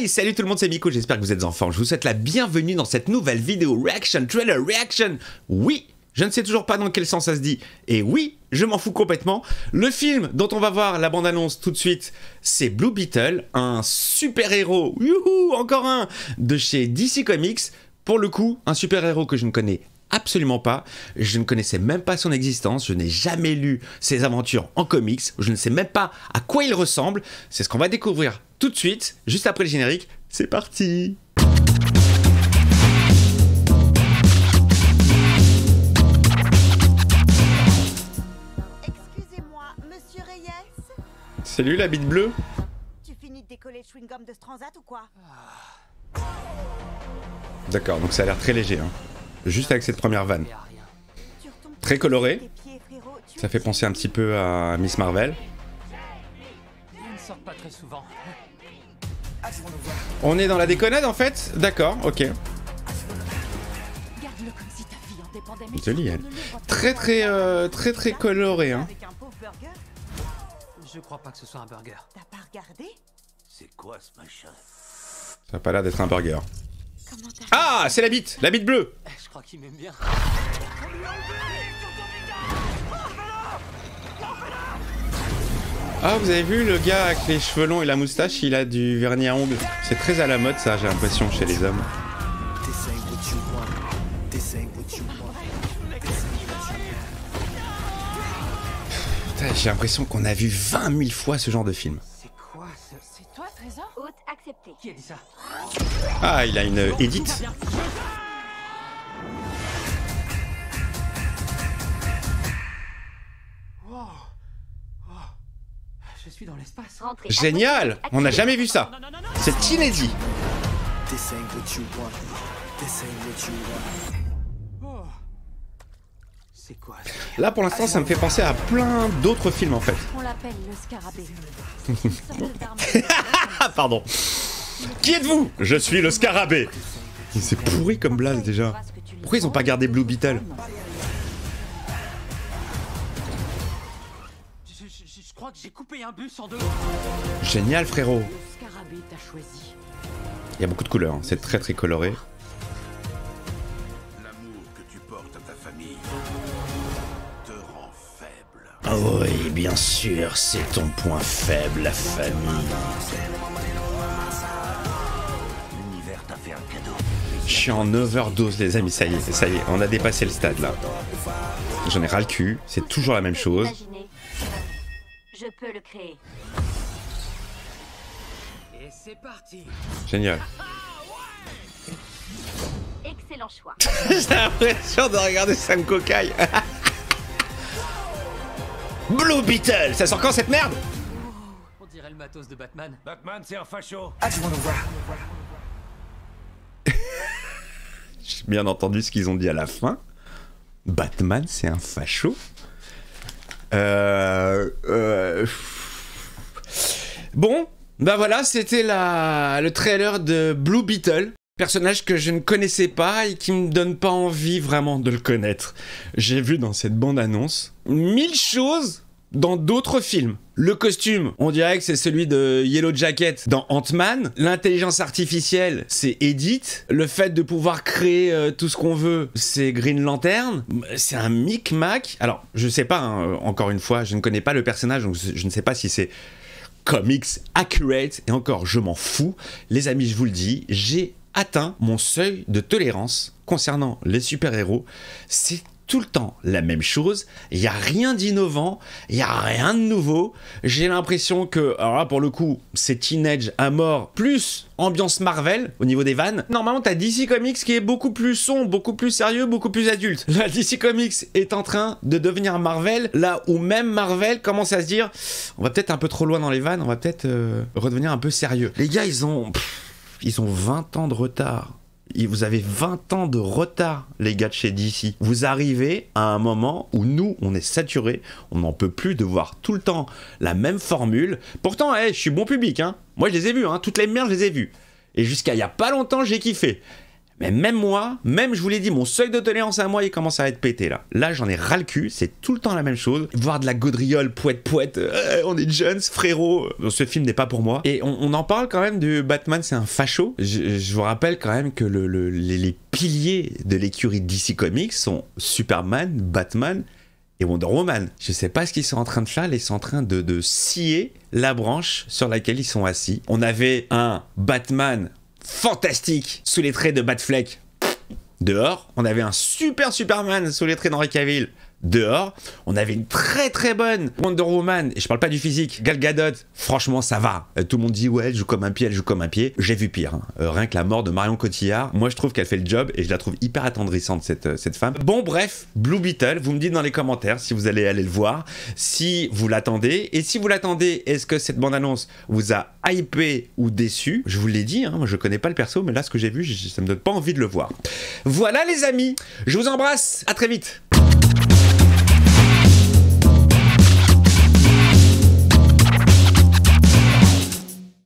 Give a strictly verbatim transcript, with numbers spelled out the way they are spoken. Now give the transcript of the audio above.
Hey, salut tout le monde, c'est Miko, j'espère que vous êtes en forme. Je vous souhaite la bienvenue dans cette nouvelle vidéo Reaction, Trailer Reaction. Oui, je ne sais toujours pas dans quel sens ça se dit. Et oui, je m'en fous complètement. Le film dont on va voir la bande-annonce tout de suite, c'est Blue Beetle, un super-héros, youhou, encore un, de chez D C Comics. Pour le coup, un super-héros que je ne connais absolument pas, je ne connaissais même pas son existence, je n'ai jamais lu ses aventures en comics, je ne sais même pas à quoi il ressemble, c'est ce qu'on va découvrir tout de suite, juste après le générique, c'est parti! Excusez-moi, monsieur Reyes? Salut la bite bleue! Tu finis de décoller le chewing-gum de ce transat ou quoi? D'accord, donc ça a l'air très léger, hein. Juste avec cette première vanne. Très colorée. Ça fait penser un petit peu à Miss Marvel. On est dans la déconnade en fait? D'accord, ok. Jolie elle. Très très euh, très très colorée hein. Je crois pas que ce soit un burger. T'as pas regardé? C'est quoi ce machin? Ça a pas l'air d'être un burger. Ah, c'est la bite, la bite bleue. Je crois qu'il m'aime bien. Ah, vous avez vu le gars avec les cheveux longs et la moustache, il a du vernis à ongles. C'est très à la mode ça, j'ai l'impression, chez les hommes. Putain, j'ai l'impression qu'on a vu vingt mille fois ce genre de film. Ah, il a une euh, Edith. Génial, on n'a jamais vu ça. C'est inédit. Là pour l'instant ça me fait penser à plein d'autres films en fait. On l'appelle le scarabée. Pardon. Qui êtes-vous? Je suis le scarabée. C'est pourri comme blague déjà. Pourquoi ils ont pas gardé Blue Beetle? Je, je, je crois que j'ai coupé un bus en deux. Génial frérot. Il y a beaucoup de couleurs, hein. C'est très très coloré. Oui, bien sûr, c'est ton point faible, la famille. L'univers t'a fait un cadeau. Je suis en overdose, les amis, ça y est, ça y est, on a dépassé le stade, là. J'en ai ras le cul, c'est toujours la même chose. Je peux le créer. Et c'est parti. Génial. Excellent choix. J'ai l'impression de regarder Sam cocaille. Blue Beetle, ça sort quand cette merde? On dirait le matos de Batman. Batman, c'est un facho. Ah, tu vas nous voir. J'ai bien entendu ce qu'ils ont dit à la fin. Batman, c'est un facho. Euh, euh... Bon, bah voilà, c'était la... le trailer de Blue Beetle. Personnage que je ne connaissais pas et qui me donne pas envie vraiment de le connaître. J'ai vu dans cette bande-annonce mille choses dans d'autres films. Le costume, on dirait que c'est celui de Yellow Jacket dans Ant-Man. L'intelligence artificielle, c'est Edith. Le fait de pouvoir créer euh, tout ce qu'on veut, c'est Green Lantern. C'est un micmac. Alors, je sais pas, hein, encore une fois, je ne connais pas le personnage, donc je ne sais pas si c'est comics accurate. Et encore, je m'en fous. Les amis, je vous le dis, j'ai atteint mon seuil de tolérance concernant les super-héros, c'est tout le temps la même chose, il n'y a rien d'innovant, il n'y a rien de nouveau, j'ai l'impression que, alors là pour le coup, c'est teenage à mort, plus ambiance Marvel au niveau des vannes. Normalement t'as D C Comics qui est beaucoup plus sombre, beaucoup plus sérieux, beaucoup plus adulte. Là D C Comics est en train de devenir Marvel, là où même Marvel commence à se dire, on va peut-être un peu trop loin dans les vannes, on va peut-être euh, redevenir un peu sérieux. Les gars ils ont... Pff, ils ont vingt ans de retard. Vous avez vingt ans de retard, les gars de chez D C. Vous arrivez à un moment où nous, on est saturés, on n'en peut plus de voir tout le temps la même formule. Pourtant, hey, je suis bon public, hein. Moi, je les ai vus, hein. Toutes les merdes, je les ai vues. Et jusqu'à il n'y a pas longtemps, j'ai kiffé. Mais même moi, même je vous l'ai dit, mon seuil de tolérance à moi, il commence à être pété là. Là, j'en ai ras le cul, c'est tout le temps la même chose. Voir de la gaudriole, poète, poète, euh, on est jeunes, frérot. Ce film n'est pas pour moi. Et on, on en parle quand même de Batman, c'est un facho. Je, je vous rappelle quand même que le, le, les, les piliers de l'écurie D C Comics sont Superman, Batman et Wonder Woman. Je sais pas ce qu'ils sont en train de faire, ils sont en train de, de scier la branche sur laquelle ils sont assis. On avait un Batman fantastique sous les traits de Batfleck, dehors. On avait un super Superman sous les traits d'Henry Cavill, dehors. On avait une très très bonne Wonder Woman, et je parle pas du physique, Gal Gadot, franchement ça va. Euh, tout le monde dit ouais, elle joue comme un pied, elle joue comme un pied. J'ai vu pire, hein. euh, rien que la mort de Marion Cotillard, moi je trouve qu'elle fait le job et je la trouve hyper attendrissante cette, euh, cette femme. Bon bref, Blue Beetle, vous me dites dans les commentaires si vous allez aller le voir, si vous l'attendez, et si vous l'attendez, est-ce que cette bande-annonce vous a hypé ou déçu? Je vous l'ai dit, hein, moi je connais pas le perso, mais là ce que j'ai vu, ça me donne pas envie de le voir. Voilà les amis, je vous embrasse, à très vite.